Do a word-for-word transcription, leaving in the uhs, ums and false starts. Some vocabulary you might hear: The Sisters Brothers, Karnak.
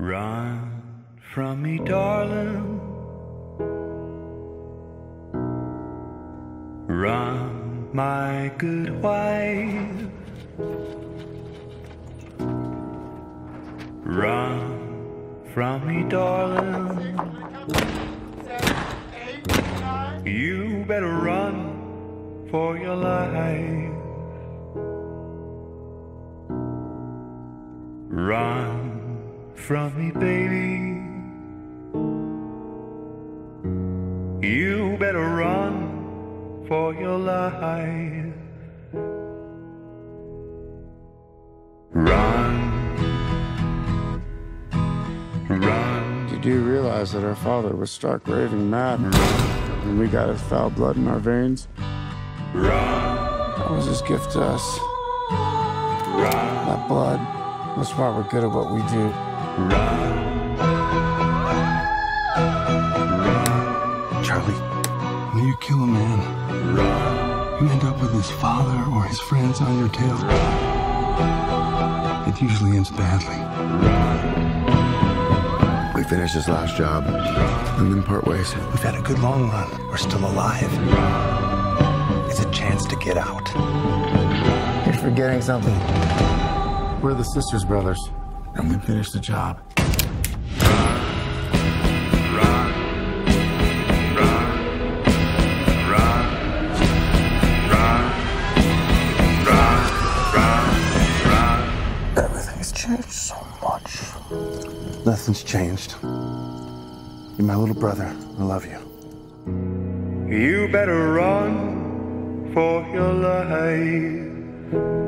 Run from me, darling. Run, my good wife. Run from me, darling. You better run for your life. Run from me, baby. You better run for your life. Run, run. You do realize that our father was struck raving mad and we got his foul blood in our veins? Run. That was his gift to us. Run. That blood. That's why we're good at what we do. Run. Charlie, when you kill a man, run. You end up with his father or his friends on your tail. Run. It usually ends badly. Run. We finished this last job, run, and then part ways. We've had a good long run. We're still alive. Run. It's a chance to get out. You're forgetting something. We're the Sisters Brothers, and we finished the job. Run, run, run, run, run, run, run, run. Everything's changed so much. Nothing's changed. You're my little brother. I love you. You better run for your life.